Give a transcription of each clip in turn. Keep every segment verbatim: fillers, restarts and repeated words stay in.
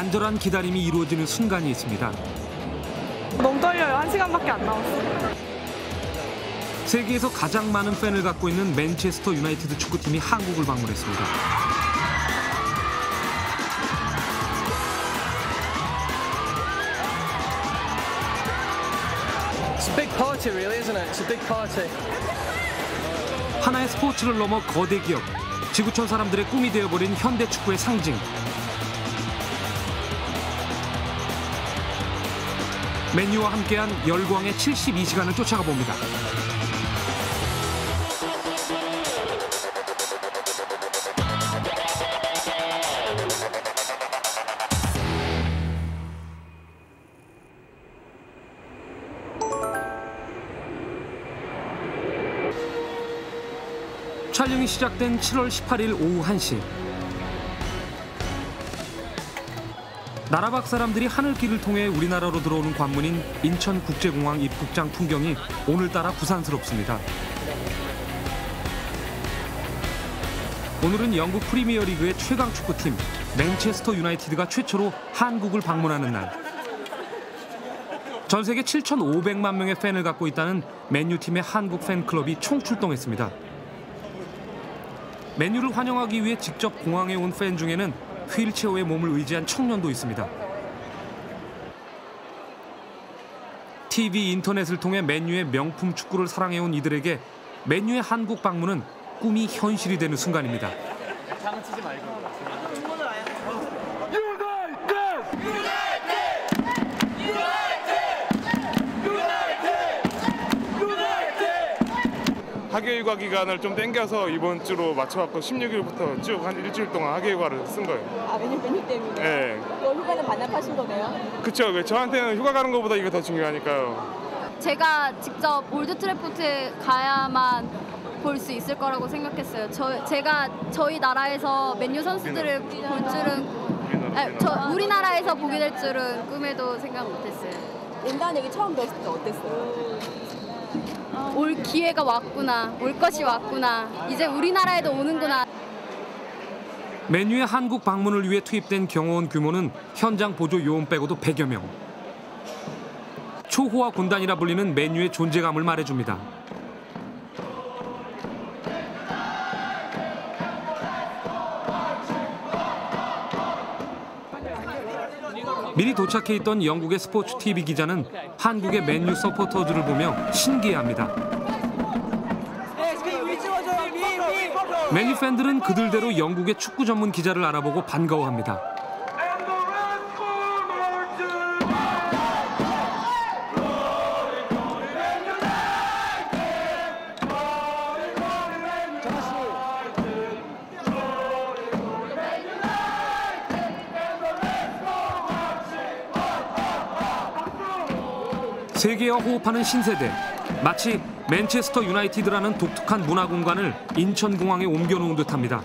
간절한 기다림이 이루어지는 순간이 있습니다. 너무 떨려요. 한 시간밖에 안 남았어요. 세계에서 가장 많은 팬을 갖고 있는 맨체스터 유나이티드 축구팀이 한국을 방문했습니다. It's a big party, really, isn't it? It's a big party. 하나의 스포츠를 넘어 거대 기업, 지구촌 사람들의 꿈이 되어버린 현대 축구의 상징. 맨유와 함께한 열광의 칠십이 시간을 쫓아가 봅니다. 촬영이 시작된 칠월 십팔일 오후 한 시. 나라 밖 사람들이 하늘길을 통해 우리나라로 들어오는 관문인 인천국제공항 입국장 풍경이 오늘따라 부산스럽습니다. 오늘은 영국 프리미어리그의 최강 축구팀 맨체스터 유나이티드가 최초로 한국을 방문하는 날. 전 세계 칠천오백만 명의 팬을 갖고 있다는 맨유팀의 한국 팬클럽이 총출동했습니다. 맨유를 환영하기 위해 직접 공항에 온 팬 중에는 휠체어에 몸을 의지한 청년도 있습니다. 티비, 인터넷을 통해 맨유의 명품 축구를 사랑해온 이들에게 맨유의 한국 방문은 꿈이 현실이 되는 순간입니다. 장치지 말고. 학예휴가 기간을 좀 땡겨서 이번 주로 맞춰갖고 십육일부터 쭉 한 일주일 동안 학예휴가를 쓴 거예요. 아, 맨유 팬이 때문에? 네. 그 휴가는 반납하신 거네요? 그쵸. 저한테는 휴가 가는 것보다 이게 더 중요하니까요. 제가 직접 올드 트래포트에 가야만 볼 수 있을 거라고 생각했어요. 저, 제가 저희 나라에서 맨유 선수들을 우리나라. 볼 줄은 우리나라. 아니, 저 우리나라에서 보게 될 줄은 꿈에도 생각 못했어요. 낸다는 얘기 처음 들었을 때 어땠어요? 올 기회가 왔구나, 올 것이 왔구나, 이제 우리나라에도 오는구나. 맨유의 한국 방문을 위해 투입된 경호원 규모는 현장 보조 요원 빼고도 백여 명. 초호화 군단이라 불리는 맨유의 존재감을 말해줍니다. 미리 도착해 있던 영국의 스포츠 티비 기자는 한국의 맨유 서포터즈를 보며 신기해합니다. 맨유 팬들은 그들대로 영국의 축구 전문 기자를 알아보고 반가워합니다. 세계와 호흡하는 신세대, 마치 맨체스터 유나이티드라는 독특한 문화 공간을 인천공항에 옮겨놓은 듯합니다.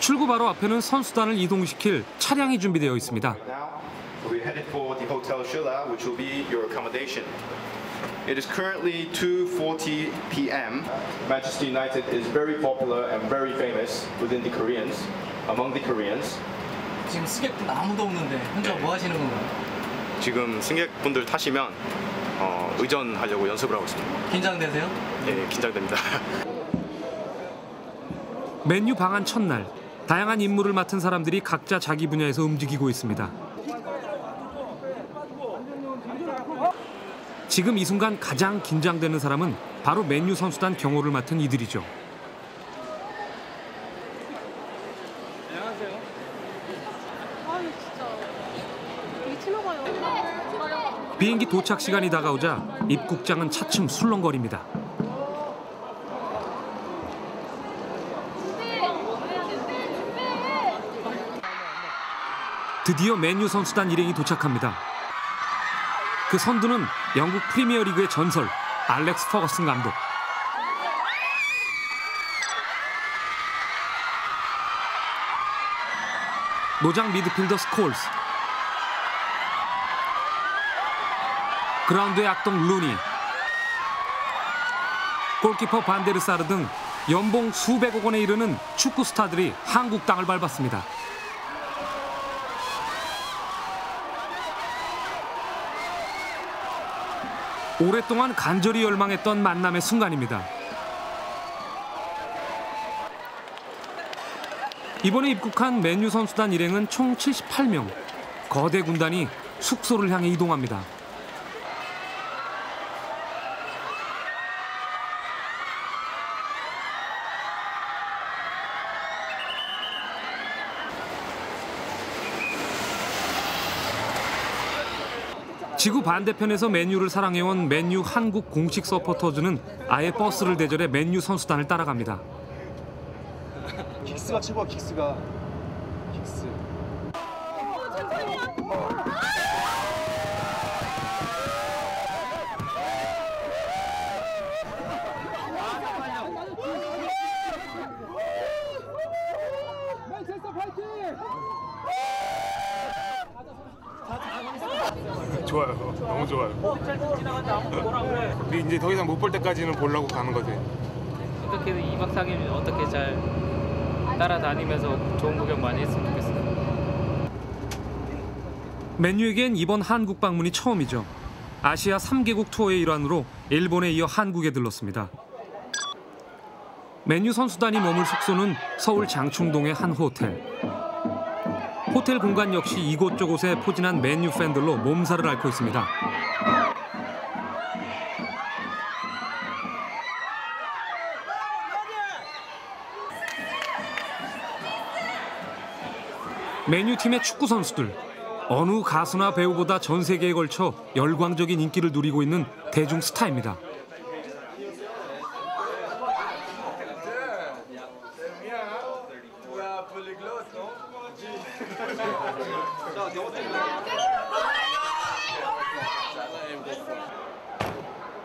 출구 바로 앞에는 선수단을 이동시킬 차량이 준비되어 있습니다. It is currently two forty p m Manchester United is very popular and very famous within the Koreans, among the Koreans. 지금 승객분 아무도 없는데 혼자 뭐 하시는 건가요? 지금 승객분들 타시면 어, 의전하려고 연습을 하고 있습니다. 긴장되세요? 네, 긴장됩니다. 맨유 방한 첫날, 다양한 임무를 맡은 사람들이 각자 자기 분야에서 움직이고 있습니다. 지금 이 순간 가장 긴장되는 사람은 바로 맨유 선수단 경호를 맡은 이들이죠. 안녕하세요. 아유, 진짜. 이게 튀어가요. 비행기 도착 시간이 다가오자 입국장은 차츰 술렁거립니다. 드디어 맨유 선수단 일행이 도착합니다. 그 선두는 영국 프리미어리그의 전설 알렉스 퍼거슨 감독. 노장 미드필더 스콜스, 그라운드의 악동 루니, 골키퍼 반데르사르 등 연봉 수백억 원에 이르는 축구 스타들이 한국 땅을 밟았습니다. 오랫동안 간절히 열망했던 만남의 순간입니다. 이번에 입국한 맨유 선수단 일행은 총 칠십팔 명. 거대 군단이 숙소를 향해 이동합니다. 지구 반대편에서 맨유를 사랑해온 맨유 한국 공식 서포터즈는 아예 버스를 대절해 맨유 선수단을 따라갑니다. 킥스가 최고야, 킥스가. 킥스. 좋아요. 너무 좋아요. 우리 이제 더 이상 못 볼 때까지는 보려고 가는 거지. 어떻게든 이박 삼일 어떻게 잘 따라다니면서 좋은 구경 많이 했으면 좋겠어요. 맨유에겐 이번 한국 방문이 처음이죠. 아시아 삼 개국 투어의 일환으로 일본에 이어 한국에 들렀습니다. 맨유 선수단이 머물 숙소는 서울 장충동의 한 호텔. 호텔 공간 역시 이곳저곳에 포진한 맨유 팬들로 몸살을 앓고 있습니다. 맨유팀의 축구 선수들, 어느 가수나 배우보다 전 세계에 걸쳐 열광적인 인기를 누리고 있는 대중 스타입니다.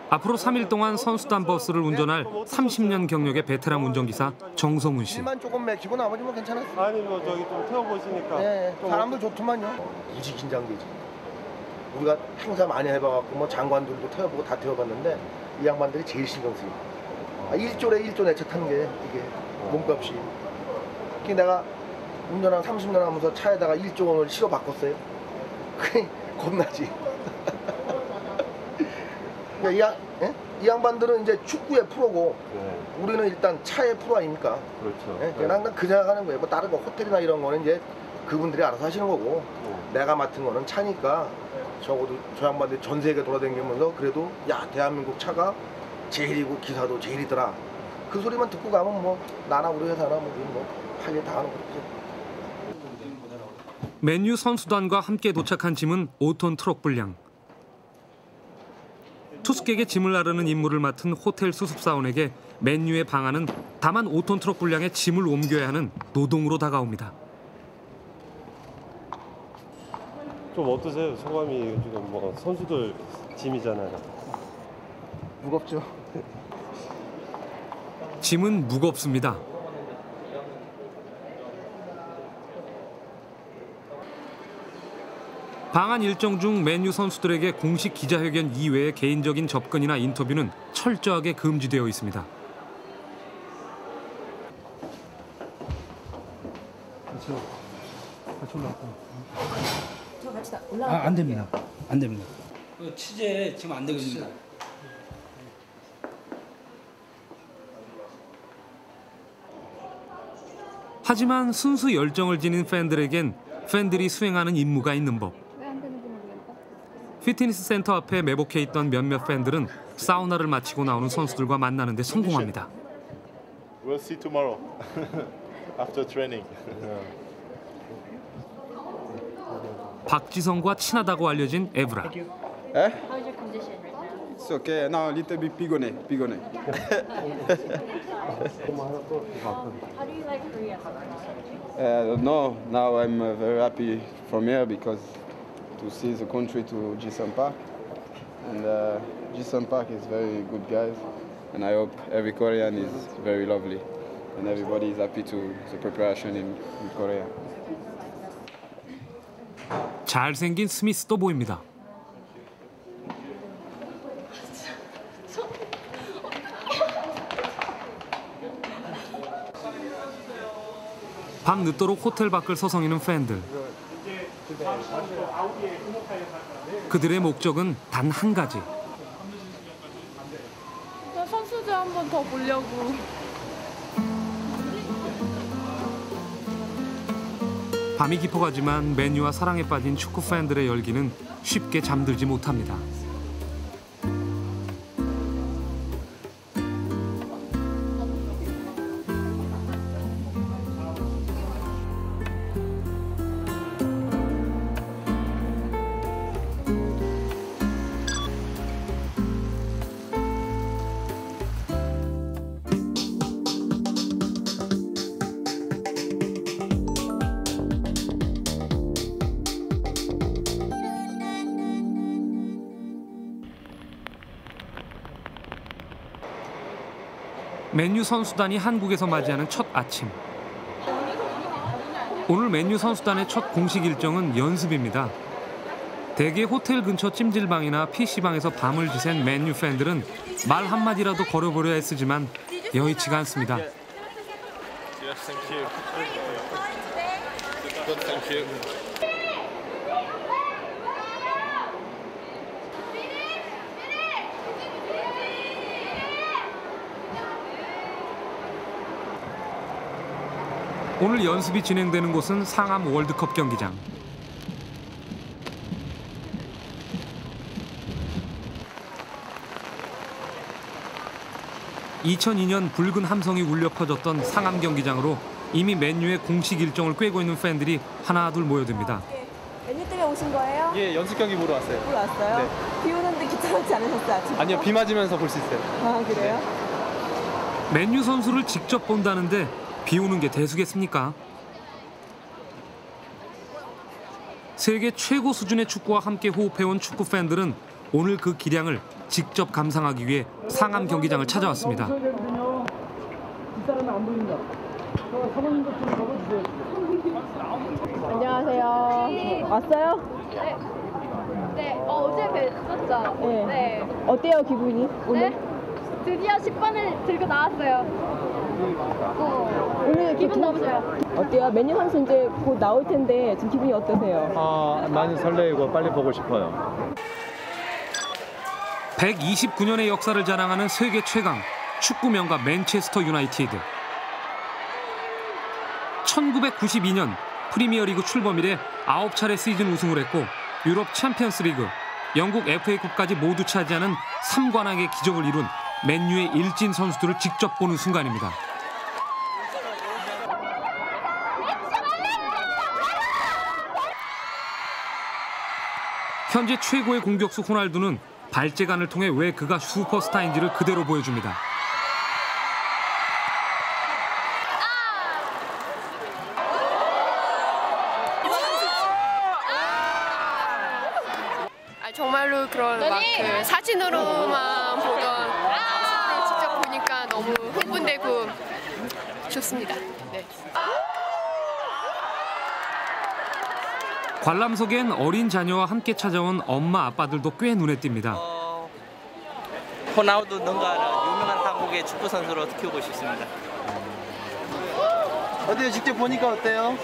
앞으로 삼 일 동안 선수단 버스를 운전할 삼십 년 경력의 베테랑 운전기사 정성훈 씨. 일만 조금 맥히고 나머지 뭐 괜찮았어요. 아니 뭐 저기 좀 태워보시니까. 네, 사람들 좋더만요. 무지 긴장되지. 우리가 행사 많이 해봐갖고 뭐 장관들도 태워보고 다 태워봤는데 이 양반들이 제일 신경 쓰이고. 아, 일조래 일조 내차 탄 게 이게 몸값이. 그게 내가 운전한 삼십 년 하면서 차에다가 일조 원을 실어 바꿨어요. 그게 겁나지. 이, 양, 이 양반들은 이제 축구에 프로고, 네. 우리는 일단 차에 프로 아닙니까? 그렇죠. 예? 그냥, 네. 그냥 하는 거예요. 뭐 다른 거 호텔이나 이런 거는 이제 그분들이 알아서 하시는 거고, 네. 내가 맡은 거는 차니까 적어도 저 양반들이 전 세계 돌아다니면서 그래도 야 대한민국 차가 제일이고 기사도 제일이더라. 그 소리만 듣고 가면 뭐 나나 우리 회사나 뭐 할 일 다 하는 거죠. 맨유 선수단과 함께 도착한 짐은 오 톤 트럭 분량. 투숙객의 짐을 나르는 임무를 맡은 호텔 수습사원에게 맨유의 방안은 다만 오 톤 트럭 분량의 짐을 옮겨야 하는 노동으로 다가옵니다. 좀 어떠세요? 소감이 지금 뭐 선수들 짐이잖아요. 무겁죠? 짐은 무겁습니다. 방한 일정 중 맨유 선수들에게 공식 기자회견 이외의 개인적인 접근이나 인터뷰는 철저하게 금지되어 있습니다. 같이, 같이 올라갈까요? 저 같이 올라갈까요? 아, 안 됩니다. 안 됩니다. 그 취재 지금 안 되거든요. 하지만 순수 열정을 지닌 팬들에겐 팬들이 수행하는 임무가 있는 법. 피트니스 센터 앞에 매복해 있던 몇몇 팬들은 사우나를 마치고 나오는 선수들과 만나는 데 성공합니다. We'll see tomorrow after training. 박지성과 친하다고 알려진 에브라. 에? It's okay. Now a little bit 피곤해. 피곤해. How do you like Korea? Uh, no, now I'm very happy from here because to see the country to Ji-sung Park And uh, Ji-sung Park is very good guys, and I hope every Korean is very lovely, and everybody is happy to the preparation in, in Korea. 잘생긴 스미스도 보입니다. 밤 늦도록 호텔 밖을 서성이는 팬들. 그들의 목적은 단 한 가지. 나 선수들 한 번 더 보려고. 밤이 깊어가지만 맨유와 사랑에 빠진 축구 팬들의 열기는 쉽게 잠들지 못합니다. 맨유 선수단이 한국에서 맞이하는 첫 아침. 오늘 맨유 선수단의 첫 공식 일정은 연습입니다. 대개 호텔 근처 찜질방이나 피시방에서 밤을 지샌 맨유 팬들은 말 한마디라도 걸어보려 애쓰지만 여의치가 않습니다. 오늘 연습이 진행되는 곳은 상암 월드컵 경기장. 이천이 년 붉은 함성이 울려 퍼졌던 상암 경기장으로 이미 맨유의 공식 일정을 꿰고 있는 팬들이 하나둘 모여듭니다. 맨유 때문에 오신 거예요? 예, 연습 경기 보러 왔어요. 보러 왔어요? 네. 비 오는데 귀찮지 않으셨어요, 아침? 아니요, 비 맞으면서 볼 수 있어요. 아, 그래요? 네. 맨유 선수를 직접 본다는데 비 오는 게 대수겠습니까? 세계 최고 수준의 축구와 함께 호흡해온 축구 팬들은 오늘 그 기량을 직접 감상하기 위해 상암 경기장을 찾아왔습니다. 안녕하세요. 왔어요? 네. 네. 어, 어제 뵀었죠? 네. 네. 어때요, 기분이? 오늘? 네? 드디어 십 번을 들고 나왔어요. 어, 오늘 기분 너무 좋아요. 어때요? 맨유 선수 이제 곧 나올 텐데 지금 기분이 어떠세요? 아, 많이 설레고 빨리 보고 싶어요. 백이십구 년의 역사를 자랑하는 세계 최강 축구 명가 맨체스터 유나이티드. 천구백구십이 년 프리미어리그 출범 이래 아홉 차례 시즌 우승을 했고 유럽 챔피언스리그, 영국 에프에이컵까지 모두 차지하는 삼관왕의 기적을 이룬 맨유의 일진 선수들을 직접 보는 순간입니다. 현재 최고의 공격수 호날두는 발재간을 통해 왜 그가 슈퍼스타인지를 그대로 보여줍니다. 아, 정말로 그런 막 그 사진으로만 보던 너무 흥분되고 좋습니다. 네. 관람석엔 어린 자녀와 함께 찾아온 엄마 아빠들도 꽤 눈에 띕니다. 어, 호날두 능가를 유명한 한국의 축구 선수로 키우고 싶습니다. 어때요? 직접 보니까 어때요?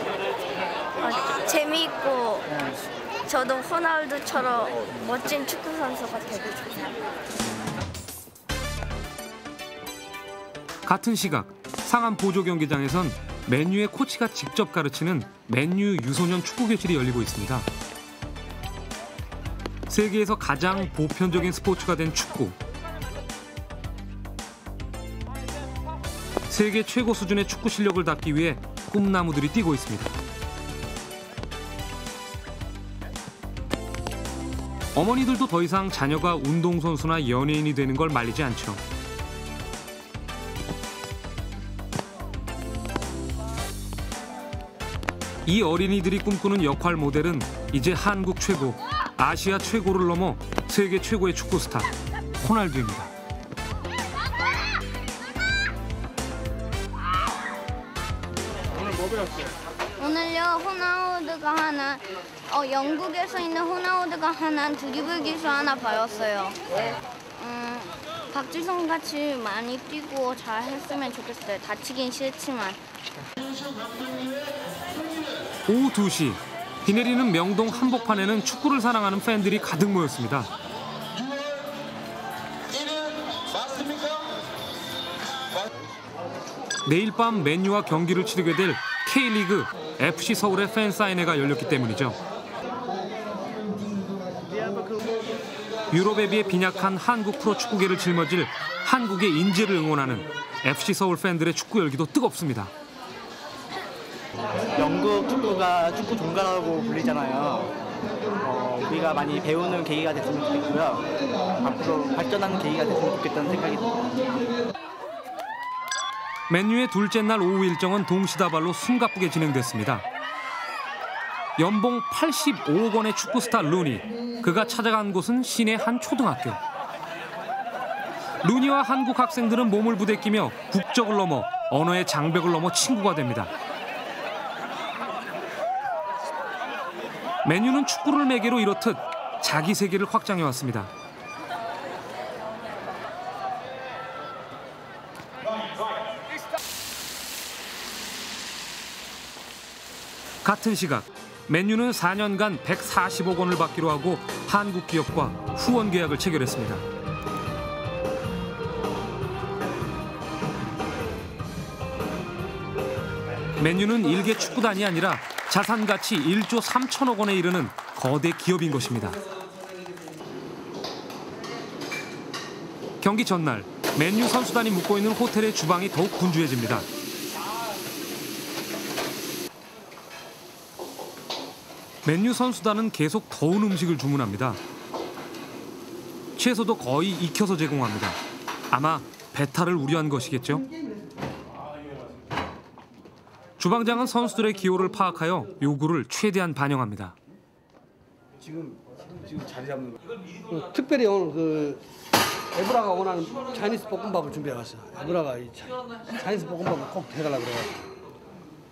어, 재미있고 저도 호날두처럼 멋진 축구 선수가 되고 싶어요. 같은 시각, 상암 보조 경기장에선 맨유의 코치가 직접 가르치는 맨유 유소년 축구 교실이 열리고 있습니다. 세계에서 가장 보편적인 스포츠가 된 축구. 세계 최고 수준의 축구 실력을 닿기 위해 꿈나무들이 뛰고 있습니다. 어머니들도 더 이상 자녀가 운동선수나 연예인이 되는 걸 말리지 않죠. 이 어린이들이 꿈꾸는 역할 모델은 이제 한국 최고, 아시아 최고를 넘어 세계 최고의 축구 스타 호날두입니다. 오늘 뭐 배웠어요? 오늘요, 호나우드가 하나, 어, 영국에서 있는 호나우드가 하나, 드리블 기술 하나 배웠어요. 네. 음, 박지성 같이 많이 뛰고 잘 했으면 좋겠어요. 다치긴 싫지만. 오후 두 시, 비 내리는 명동 한복판에는 축구를 사랑하는 팬들이 가득 모였습니다. 내일 밤 맨유와 경기를 치르게 될 K리그 에프씨 서울의 팬 사인회가 열렸기 때문이죠. 유럽에 비해 빈약한 한국 프로축구계를 짊어질 한국의 인재를 응원하는 에프씨 서울 팬들의 축구 열기도 뜨겁습니다. 영국 축구가 축구 종가라고 불리잖아요. 어, 우리가 많이 배우는 계기가 됐으면 좋겠고요. 앞으로 발전하는 계기가 됐으면 좋겠다는 생각이 듭니다. 맨유의 둘째 날 오후 일정은 동시다발로 숨가쁘게 진행됐습니다. 연봉 팔십오억 원의 축구스타 루니. 그가 찾아간 곳은 시내 한 초등학교. 루니와 한국 학생들은 몸을 부대끼며 국적을 넘어 언어의 장벽을 넘어 친구가 됩니다. 맨유는 축구를 매개로 이렇듯 자기 세계를 확장해왔습니다. 같은 시각, 맨유는 사 년간 백사십억 원을 받기로 하고 한국 기업과 후원 계약을 체결했습니다. 맨유는 일개 축구단이 아니라 자산 가치 일조 삼천억 원에 이르는 거대 기업인 것입니다. 경기 전날 맨유 선수단이 묵고 있는 호텔의 주방이 더욱 분주해집니다. 맨유 선수단은 계속 더운 음식을 주문합니다. 채소도 거의 익혀서 제공합니다. 아마 배탈을 우려한 것이겠죠? 주방장은 선수들의 기호를 파악하여 요구를 최대한 반영합니다. 지금 지금 자리 잡는 거. 특별히 오늘 그 에브라가 원하는 차이니스 볶음밥을 준비해 왔어요. 에브라가 이 차이니스 볶음밥을 꼭 해달라고 그래요.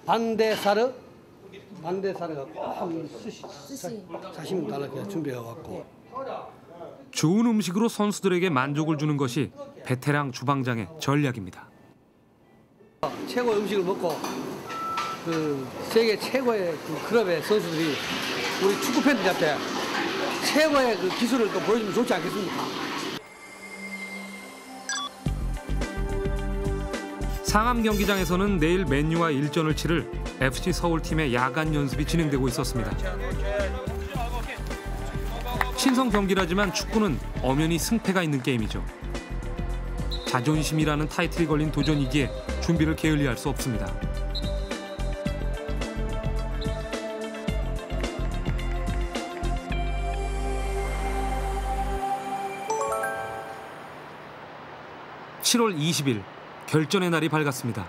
반데사르, 반데사르가 꼭 스시, 사시미 달라고 준비해 왔고. 좋은 음식으로 선수들에게 만족을 주는 것이 베테랑 주방장의 전략입니다. 최고 음식을 먹고. 그 세계 최고의 그 클럽의 선수들이 우리 축구 팬들 앞에 최고의 그 기술을 또 보여주면 좋지 않겠습니까? 상암 경기장에서는 내일 맨유와 일전을 치를 에프씨 서울팀의 야간 연습이 진행되고 있었습니다. 친선 경기라지만 축구는 엄연히 승패가 있는 게임이죠. 자존심이라는 타이틀이 걸린 도전이기에 준비를 게을리할 수 없습니다. 칠월 이십일, 결전의 날이 밝았습니다.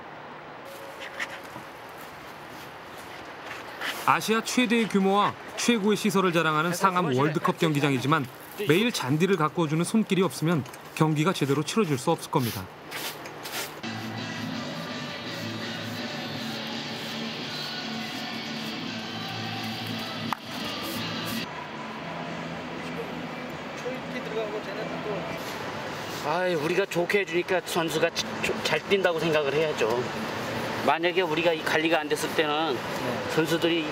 아시아 최대의 규모와 최고의 시설을 자랑하는 상암 월드컵 경기장이지만 매일 잔디를 가꿔주는 손길이 없으면 경기가 제대로 치러질 수 없을 겁니다. 우리가 좋게 해주니까 선수가 잘 뛴다고 생각을 해야죠. 만약에 우리가 이 관리가 안 됐을 때는 선수들이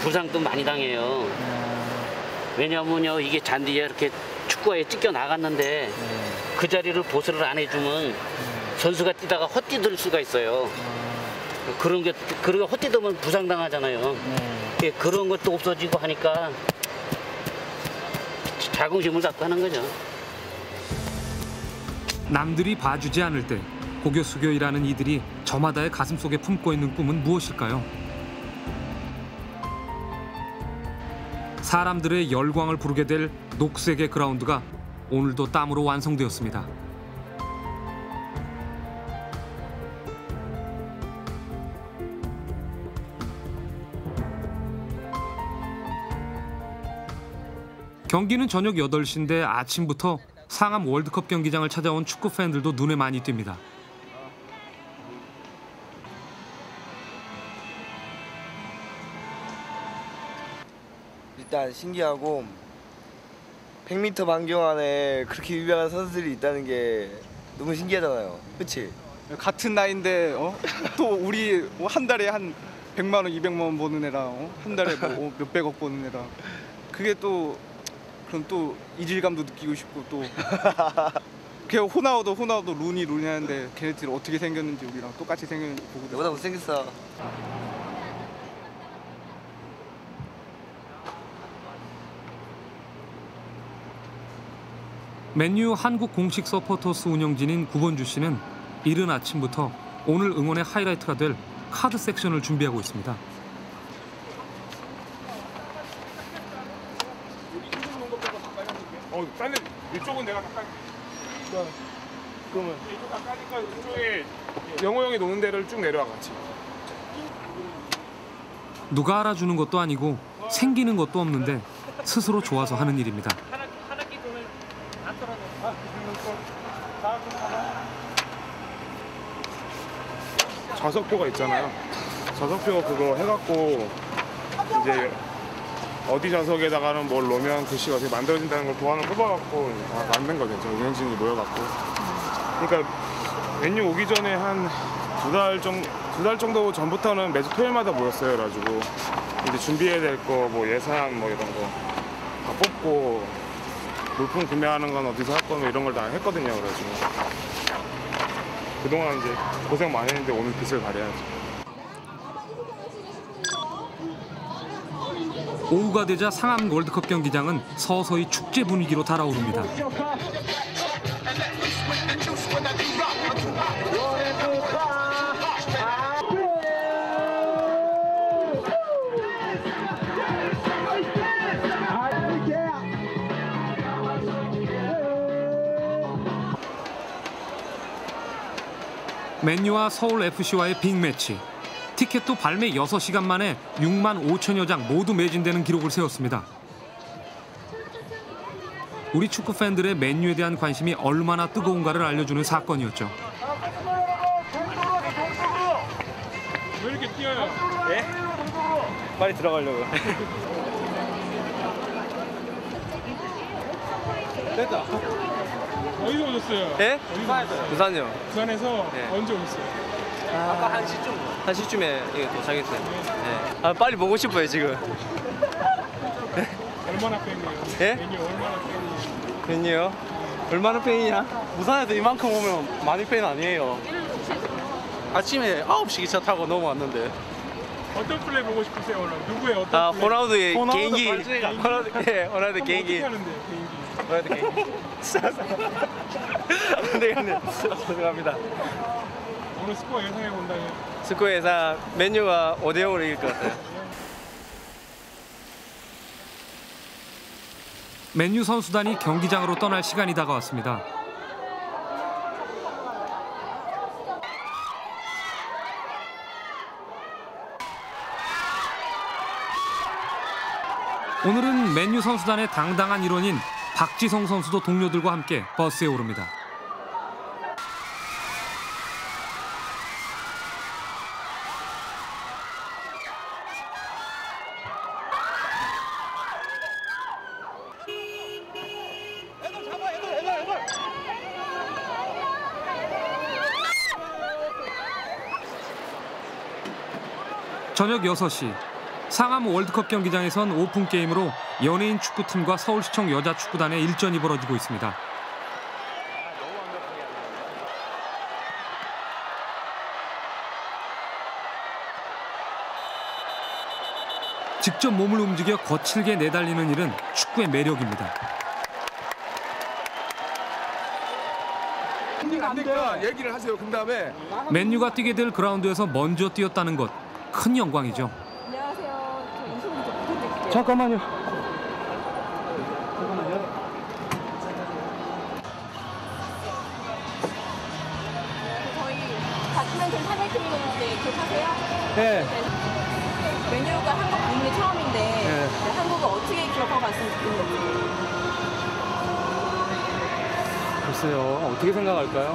부상도 많이 당해요. 왜냐면요, 이게 잔디에 이렇게 축구화에 찢겨 나갔는데 그 자리를 보수를 안 해주면 선수가 뛰다가 헛디딜 수가 있어요. 그런 게, 그리고 헛디디면 부상당하잖아요. 그런 것도 없어지고 하니까 자긍심을 갖고 하는 거죠. 남들이 봐주지 않을 때 고개 숙여 일하는 이들이 저마다의 가슴 속에 품고 있는 꿈은 무엇일까요? 사람들의 열광을 부르게 될 녹색의 그라운드가 오늘도 땀으로 완성되었습니다. 경기는 저녁 여덟 시인데 아침부터 상암 월드컵 경기장을 찾아온 축구 팬들도 눈에 많이 띕니다. 일단 신기하고 백 미터 반경 안에 그렇게 유명한 선수들이 있다는 게 너무 신기하잖아요. 그치? 같은 나이인데 어? 또 우리 뭐 한 달에 한 백만 원, 이백만 원 버는 애랑 어? 한 달에 뭐 몇백억 버는 애랑 그게 또 그럼 또 이질감도 느끼고 싶고 또 걔 호나우도 호나우도 루니 루니 하는데 걔네들 어떻게 생겼는지 우리랑 똑같이 생겼는지 보고 너보다 못생겼어. 맨유 한국 공식 서포터스 운영진인 구본주 씨는 이른 아침부터 오늘 응원의 하이라이트가 될 카드 섹션을 준비하고 있습니다. 어, 다른 이쪽은 내가 가까이. 그러니까, 그러면 이쪽 가까이니까 이쪽에 영호 형이 노는 데를 쭉 내려와 같이. 누가 알아주는 것도 아니고 생기는 것도 없는데 스스로 좋아서 하는 일입니다. 좌석표가 있잖아요. 좌석표 그거 해갖고 이제. 어디 좌석에다가는 뭘 넣으면 글씨가 어떻게 만들어진다는 걸 도안을 뽑아갖고 다 만든 거죠. 저 운영진이 모여갖고. 그러니까 맨유 오기 전에 한 두 달 정도, 두 달 정도 전부터는 매주 토요일마다 모였어요. 그래가지고 이제 준비해야 될 거, 뭐 예산 뭐 이런 거 다 뽑고 물품 구매하는 건 어디서 할 거면 이런 걸 다 했거든요. 그래가지고 그동안 이제 고생 많이 했는데 오늘 빛을 발해야죠. 오후가 되자 상암 월드컵 경기장은 서서히 축제 분위기로 달아오릅니다. 맨유와 서울 에프씨와의 빅매치. 티켓도 발매 여섯 시간 만에 육만 오천여 장 모두 매진되는 기록을 세웠습니다. 우리 축구 팬들의 맨유에 대한 관심이 얼마나 뜨거운가를 알려주는 사건이었죠. 왜 이렇게 뛰어요? 예? 빨리 들어가려고요. 됐다. 어디서 오셨어요? 예? 부산에서요. 부산이요. 부산에서 예. 언제 오셨어요? 아까 한 시쯤 한 시쯤에 예, 도착했어요. 네. 아 빨리 보고 싶어요 지금. 얼마나 팬이에요? 예? 맨유 얼마나 팬이에요? 맨유요? 얼마나 팬이냐? 부산에도 이만큼 오면 많이 팬 아니에요. 아침에 아홉 시 기차 타고 넘어왔는데. 어떤 플레이 보고 싶으세요? 오늘 누구의 어떤? 아 호나우드의 개인기. 호나우드 예, 호나우드 개인기. 호나우드 개인기. 안 되겠네. 죄송합니다. 오늘 스코어 예상해 본다면? 스코어 예상 맨유가 오 대 영으로 이길 것 같아요. 맨유 선수단이 경기장으로 떠날 시간이 다가왔습니다. 오늘은 맨유 선수단의 당당한 일원인 박지성 선수도 동료들과 함께 버스에 오릅니다. 저녁 여섯 시, 상암 월드컵 경기장에선 오픈 게임으로 연예인 축구팀과 서울시청 여자축구단의 일전이 벌어지고 있습니다. 직접 몸을 움직여 거칠게 내달리는 일은 축구의 매력입니다. 얘기를 하세요. 그다음에 맨유가 뛰게 될 그라운드에서 먼저 뛰었다는 것. 큰 영광이죠. 안녕하세요. 저 인터뷰 좀 부탁드릴게요. 잠깐만요. 잠깐만요. 저희 같은 한 팀 사내 팀이었는데 괜찮으세요? 네. 메뉴가 한국 이게 처음인데 네. 한국은 어떻게 기억하고 갔으면 좋겠는지. 글쎄요, 어떻게 생각할까요?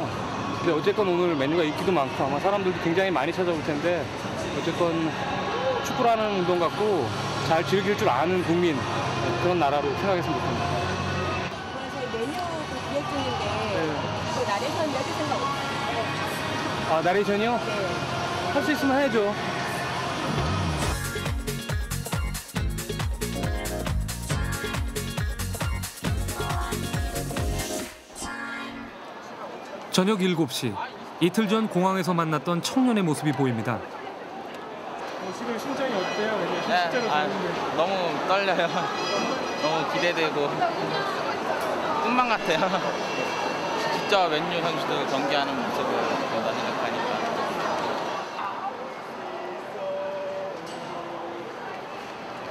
근데 어쨌건 오늘 메뉴가 인기도 많고 아마 사람들도 굉장히 많이 찾아올 텐데 어쨌건 축구라는 운동 갖고 잘 즐길 줄 아는 국민, 그런 나라로 생각했으면 좋겠습니다. 저희 메뉴 기획 중인데 네. 그 나레이션 해줄 생각 없어요? 아, 나레이션이요? 네. 할 수 있으면 해야죠. 저녁 일곱 시, 이틀 전 공항에서 만났던 청년의 모습이 보입니다. 지금 심장이 어때요? 네, 실제로 아, 너무 떨려요. 너무 기대되고 꿈만 같아요. 진짜 맨유 선수들 경기하는 모습을 보다 생각하니까.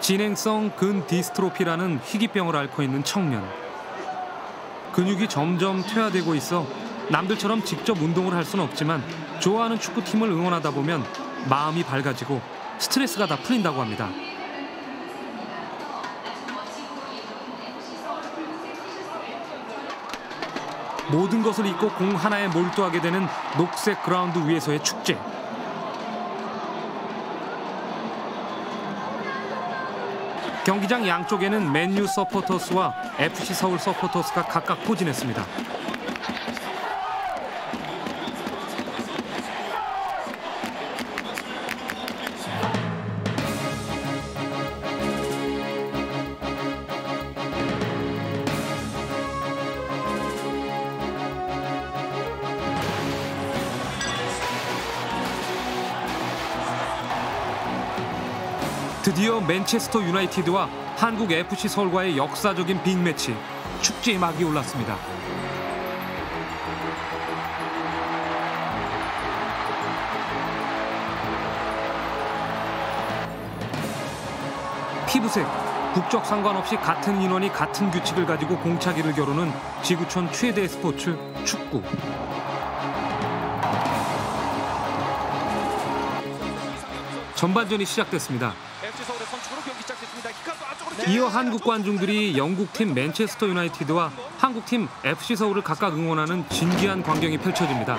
진행성 근디스트로피라는 희귀병을 앓고 있는 청년. 근육이 점점 퇴화되고 있어 남들처럼 직접 운동을 할 수는 없지만 좋아하는 축구팀을 응원하다 보면 마음이 밝아지고 스트레스가 다 풀린다고 합니다. 모든 것을 잊고 공 하나에 몰두하게 되는 녹색 그라운드 위에서의 축제. 경기장 양쪽에는 맨유 서포터스와 에프씨 서울 서포터스가 각각 포진했습니다. 드디어 맨체스터 유나이티드와 한국 에프씨 서울과의 역사적인 빅매치, 축제의 막이 올랐습니다. 피부색, 국적 상관없이 같은 인원이 같은 규칙을 가지고 공차기를 겨루는 지구촌 최대 스포츠, 축구. 전반전이 시작됐습니다. 이어 한국 관중들이 영국팀 맨체스터 유나이티드와 한국팀 에프씨 서울을 각각 응원하는 진기한 광경이 펼쳐집니다.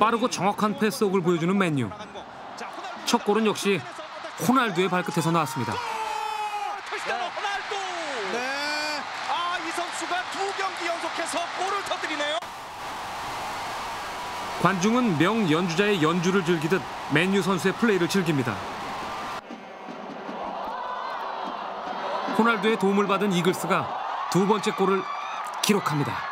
빠르고 정확한 패스옥을 보여주는 맨유. 첫 골은 역시 호날두의 발끝에서 나왔습니다. 크리스티아노 호날두! 네. 아, 이 선수가 두 경기 연속해서 골을 터뜨리네요. 관중은 명 연주자의 연주를 즐기듯 맨유 선수의 플레이를 즐깁니다. 호날두의 도움을 받은 이글스가 두 번째 골을 기록합니다.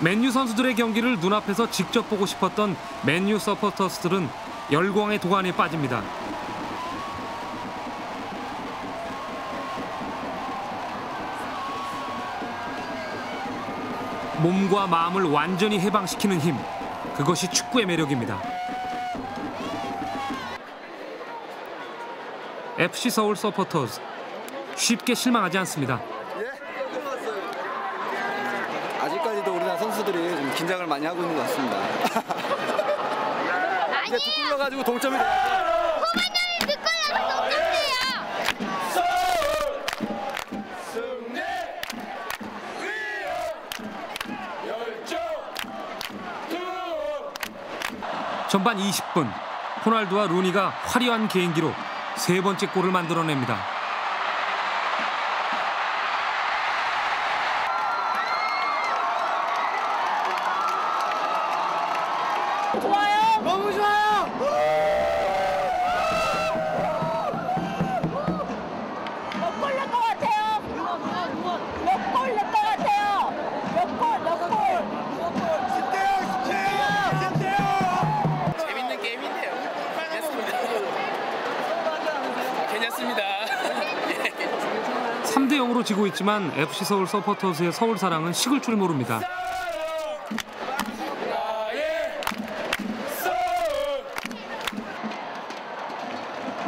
맨유 선수들의 경기를 눈앞에서 직접 보고 싶었던 맨유 서포터스들은 열광의 도가니에 빠집니다. 몸과 마음을 완전히 해방시키는 힘, 그것이 축구의 매력입니다. 에프씨 서울 서포터스, 쉽게 실망하지 않습니다. 선수들이 좀 긴장을 많이 하고 있는 것 같습니다. 이제 두 골 넣어가지고 동점이 돼요. 후반전에 두 골 넣어서 동점이에요. 전반 이십 분, 호날두와 루니가 화려한 개인기로 세 번째 골을 만들어냅니다. 재밌는 게임인데요. 삼 대 영으로 지고 있지만 에프씨 서울 서포터즈의 서울 사랑은 식을 줄 모릅니다.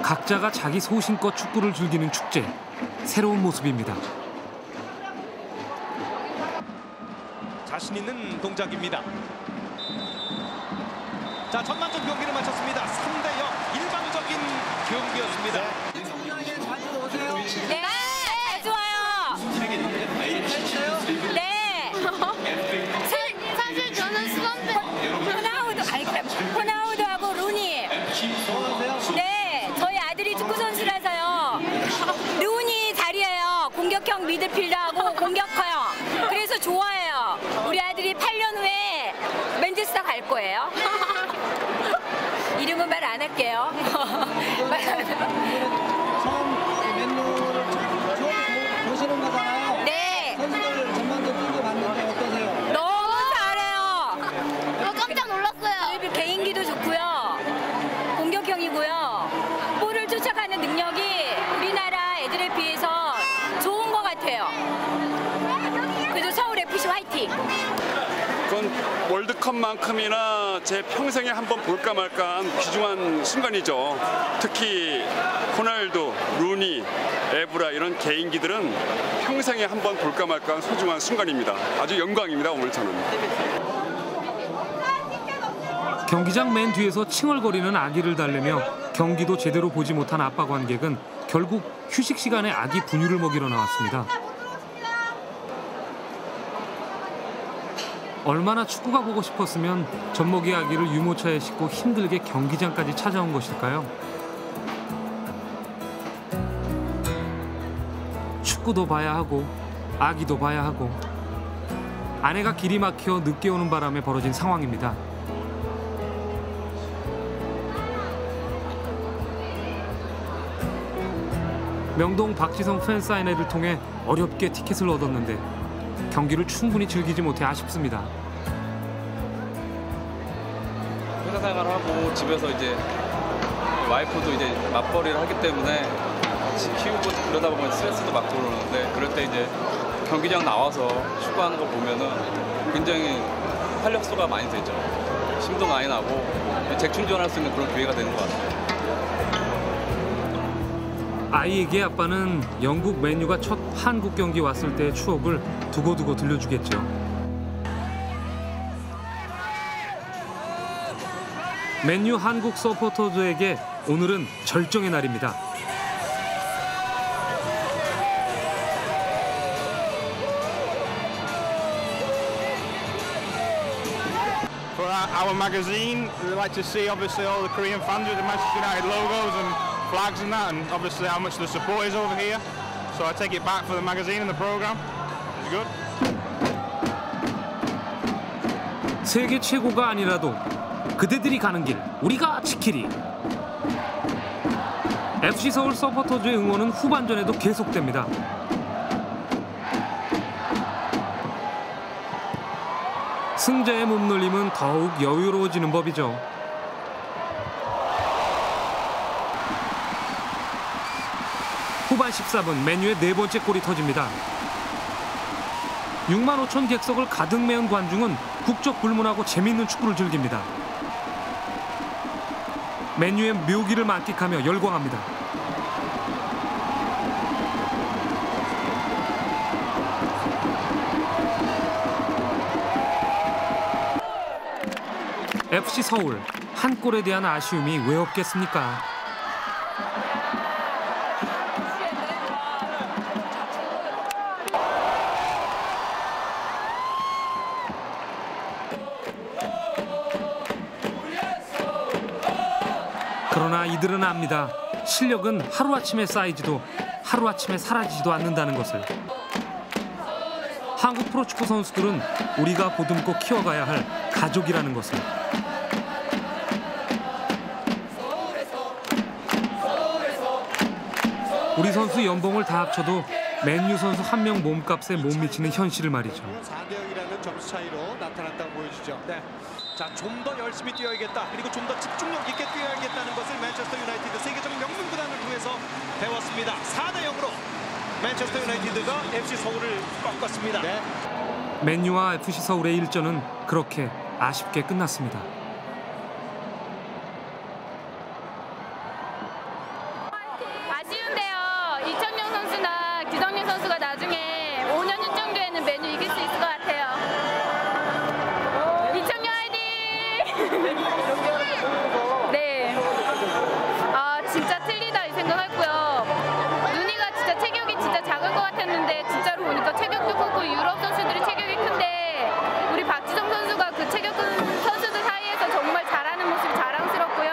각자가 자기 소신껏 축구를 즐기는 축제, 새로운 모습입니다. 자신 있는 동작입니다. 자, 전반전 경기를 마쳤습니다. 삼 대 영, 일방적인 경기였습니다. 네, 네, 좋아요. 네. 사, 사실 저는 수건배 호나우두, 아니 호나우두하고 루니. 네, 저희 아들이 축구 선수라서요. 루니 자리예요. 공격형 미드필더하고 공격커요. 그래서 좋아해요. 우리 아들이 팔 년 후에 맨체스터 갈 거예요. 이름은 말 안 할게요. 네. 너무 잘해요. 저 깜짝 놀랐어요. 개인기도 좋고요. 공격형이고요. 볼을 쫓아가는 능력이 우리나라 애들에 비해서 좋은 것 같아요. 그래서 서울 에프씨 화이팅. 그건 월드컵만큼이나 제 평생에 한번 볼까 말까 한 귀중한 순간이죠. 특히 호날두, 루니, 에브라 이런 개인기들은 평생에 한번 볼까 말까 한 소중한 순간입니다. 아주 영광입니다. 오늘 저는. 경기장 맨 뒤에서 칭얼거리는 아기를 달래며 경기도 제대로 보지 못한 아빠 관객은 결국 휴식 시간에 아기 분유를 먹이러 나왔습니다. 얼마나 축구가 보고 싶었으면 젖먹이 아기를 유모차에 싣고 힘들게 경기장까지 찾아온 것일까요? 축구도 봐야 하고 아기도 봐야 하고 아내가 길이 막혀 늦게 오는 바람에 벌어진 상황입니다. 명동 박지성 팬사인회를 통해 어렵게 티켓을 얻었는데 경기를 충분히 즐기지 못해 아쉽습니다. 회사 생활하고 집에서 이제 와이프도 이제 맞벌이를 하기 때문에 같이 키우고 그러다 보면 스트레스도 받고 그러는데 그럴 때 이제 경기장 나와서 축구하는 거 보면은 굉장히 활력소가 많이 되죠. 힘도 많이 나고 재충전할 수 있는 그런 기회가 되는 것 같아요. 아이에게 아빠는 영국 맨유가 첫 한국 경기 왔을 때의 추억을 두고두고 들려주겠죠. 맨유 한국 서포터즈에게 오늘은 절정의 날입니다. For our magazine, we like to see obviously all the Korean fans with the Manchester United logos and flags and that, and obviously how much the support is over here. So I take it back for the magazine and the program. It's good. 세계 최고가 아니라도 그대들이 가는 길 우리가 지키리. 에프씨 서울 서포터즈의 응원은 후반전에도 계속됩니다. 승자의 몸놀림은 더욱 여유로워지는 법이죠. 후반 십사 분 맨유의 네 번째 골이 터집니다. 육만 오천 객석을 가득 메운 관중은 국적 불문하고 재미있는 축구를 즐깁니다. 맨유의 묘기를 만끽하며 열광합니다. 에프씨 서울, 한 골에 대한 아쉬움이 왜 없겠습니까? 그러나 이들은 압니다. 실력은 하루아침에 쌓이지도 하루아침에 사라지지도 않는다는 것을. 한국 프로축구 선수들은 우리가 보듬고 키워가야 할 가족이라는 것을. 우리 선수 연봉을 다 합쳐도 맨유 선수 한 명 몸값에 못 미치는 현실을 말이죠. 사 대 영이라는 점수 차이로 나타났다고 보여주죠. 네. 자, 좀 더 열심히 뛰어야겠다. 그리고 좀 더 집중력 있게 뛰어야겠다는 것을 맨체스터 유나이티드 세계적인 명문 구단을 통해서 배웠습니다. 사 대 영으로 맨체스터 유나이티드가 에프씨 서울을 꺾었습니다. 네. 맨유와 에프씨 서울의 일전은 그렇게 아쉽게 끝났습니다. 아쉬운데요. 이청용 선수나 기성용 선수가 나중에 오 년 후 정도에는 맨유 이길 수 있을 것 같아요. 이청용 화이팅! 네. 아 진짜 틀리다 이 생각했고요. 눈이가 진짜 체격이 진짜 작을 것 같았는데 진짜로 보니까 체격도 크고 유럽 선수들이 체격이 큰데 우리 박지성 선수가 그 체격 큰 선수들 사이에서 정말 잘하는 모습이 자랑스럽고요.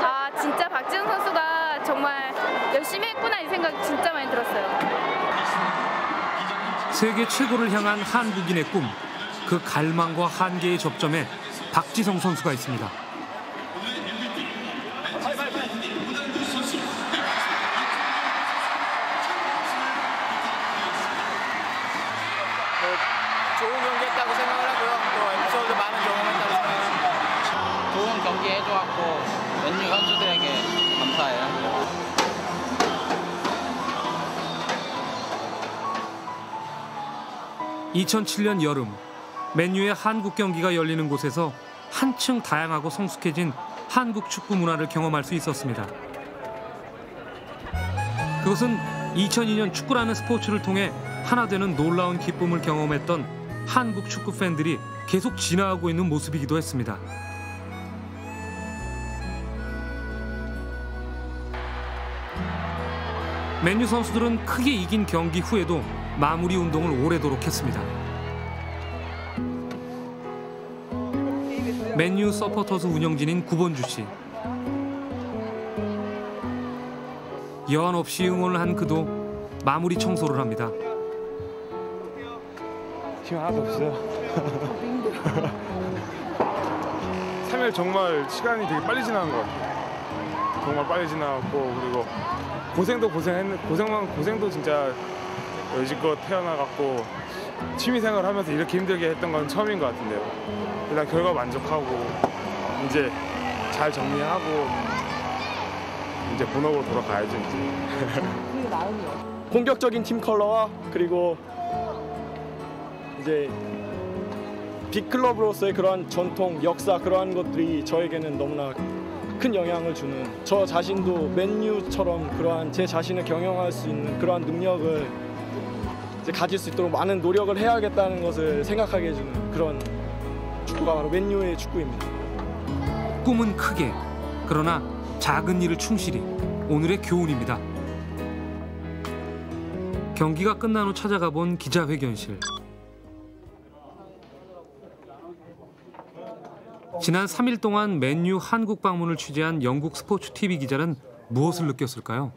아 진짜 박지성 선수가 정말 열심히 했구나 이 생각이 진짜 많이 들었어요. 세계 최고를 향한 한국인의 꿈, 그 갈망과 한계의 접점에 박지성 선수가 있습니다. 좋은 경기했다고 생각을 하고요. 또 에프씨 서울도 많은 경험을 했다고 생각합니다. 좋은 경기 해줘갖고 맨유 선수들에게 감사해요. 이천칠 년 여름, 맨유의 한국 경기가 열리는 곳에서 한층 다양하고 성숙해진 한국 축구 문화를 경험할 수 있었습니다. 그것은 이천이 년 축구라는 스포츠를 통해 하나 되는 놀라운 기쁨을 경험했던 한국 축구 팬들이 계속 진화하고 있는 모습이기도 했습니다. 맨유 선수들은 크게 이긴 경기 후에도 마무리 운동을 오래도록 했습니다. 맨유 서포터스 운영진인 구본주 씨. 여한 없이 응원을 한 그도 마무리 청소를 합니다. 힘 하나도 없어요. 삼 일 정말 시간이 되게 빨리 지나는 것 같아요. 정말 빨리 지나갔고 그리고 고생도 고생했는 고생만 고생도 진짜 여지껏 태어나갖고 취미생활 하면서 이렇게 힘들게 했던 건 처음인 것 같은데요. 일단 결과 만족하고 이제 잘 정리하고 이제 본업으로 돌아가야지. 공격적인 팀 컬러와 그리고 이제 빅클럽으로서의 그러한 전통, 역사 그러한 것들이 저에게는 너무나 큰 영향을 주는, 저 자신도 맨유처럼 그러한 제 자신을 경영할 수 있는 그러한 능력을 가질 수 있도록 많은 노력을 해야겠다는 것을 생각하게 해주는 그런 축구가 바로 맨유의 축구입니다. 꿈은 크게, 그러나 작은 일을 충실히, 오늘의 교훈입니다. 경기가 끝난 후 찾아가 본 기자회견실. 지난 삼 일 동안 맨유 한국 방문을 취재한 영국 스포츠 티비 기자는 무엇을 느꼈을까요?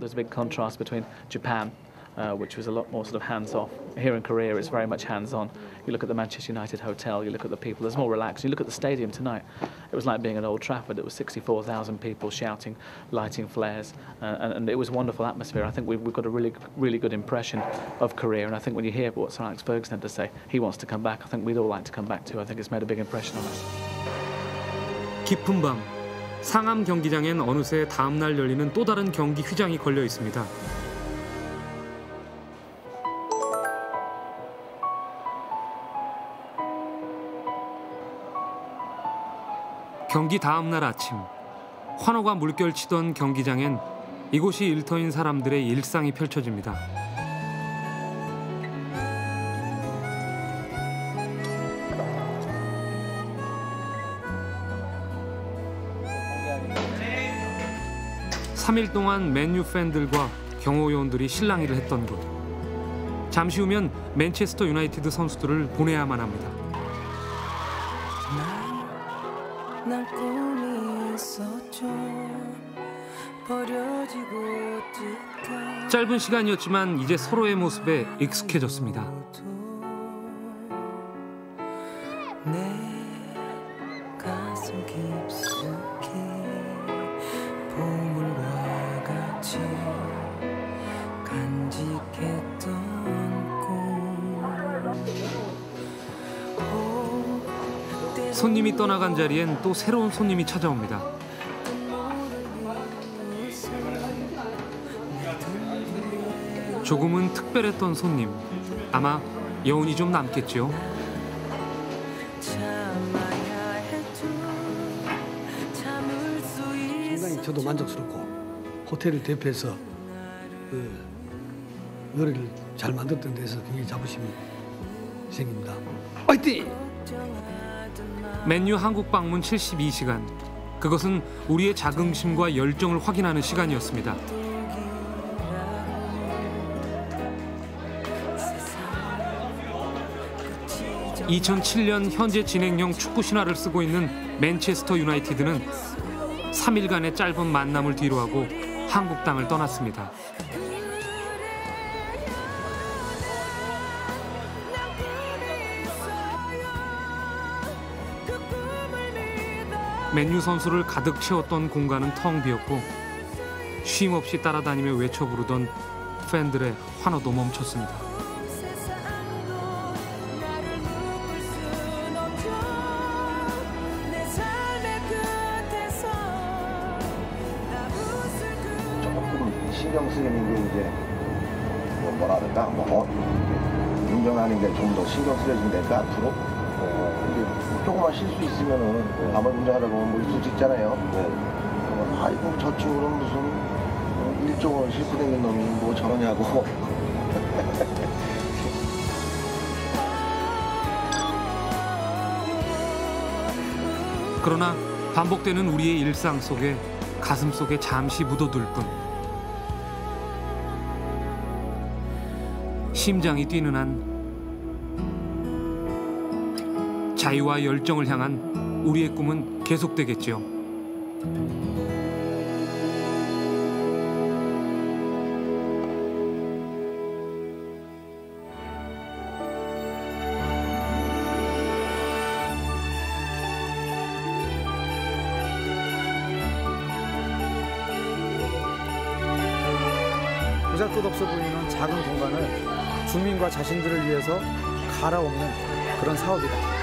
There's a big contrast between Japan, uh, which was a lot more sort of hands-off. Here in Korea, it's very much hands-on. You look at the Manchester United hotel, you look at the people, it's more relaxed. You look at the stadium tonight, it was like being at Old Trafford. It was sixty-four thousand people shouting, lighting flares, uh, and, and it was a wonderful atmosphere. I think we've, we've got a really, really good impression of Korea, and I think when you hear what Sir Alex Ferguson had to say, he wants to come back. I think we'd all like to come back too. I think it's made a big impression on us. 깊은 밤. 상암 경기장엔 어느새 다음 날 열리는 또 다른 경기 휘장이 걸려 있습니다. 경기 다음 날 아침, 환호가 물결치던 경기장엔 이곳이 일터인 사람들의 일상이 펼쳐집니다. 삼 일 동안 맨유 팬들과 경호요원들이 실랑이를 했던 곳. 잠시 후면 맨체스터 유나이티드 선수들을 보내야만 합니다. 날 꿈이 있었죠. 버려지고 찢겨. 짧은 시간이었지만 이제 서로의 모습에 익숙해졌습니다. 내 가슴 깊숙이 보물 손님이 떠나간 자리엔 또 새로운 손님이 찾아옵니다. 조금은 특별했던 손님. 아마 여운이 좀 남겠죠. 상당히 저도 만족스럽고 호텔을 대표해서 그 노래를 잘 만들었던 데서 굉장히 자부심이 생깁니다. 화이팅! 맨유 한국 방문 칠십이 시간. 그것은 우리의 자긍심과 열정을 확인하는 시간이었습니다. 이천칠 년 현재 진행형 축구 신화를 쓰고 있는 맨체스터 유나이티드는 삼 일간의 짧은 만남을 뒤로하고 한국 땅을 떠났습니다. 맨유 선수를 가득 채웠던 공간은 텅 비었고 쉼 없이 따라다니며 외쳐 부르던 팬들의 환호도 멈췄습니다. 신경 쓰여진다니까 앞으로 어, 조금만 실수 있으면은 네. 아무리 운전하다 보면 뭐 있을 수 있잖아요. 네. 어, 아이고 저축으로는 무슨 일종을 실수된 놈이 뭐 저러냐고. 그러나 반복되는 우리의 일상 속에 가슴 속에 잠시 묻어둘 뿐. 심장이 뛰는 한. 자유와 열정을 향한 우리의 꿈은 계속되겠죠. 보잘 것 없어 보이는 작은 공간을 주민과 자신들을 위해서 갈아엎는 그런 사업이다.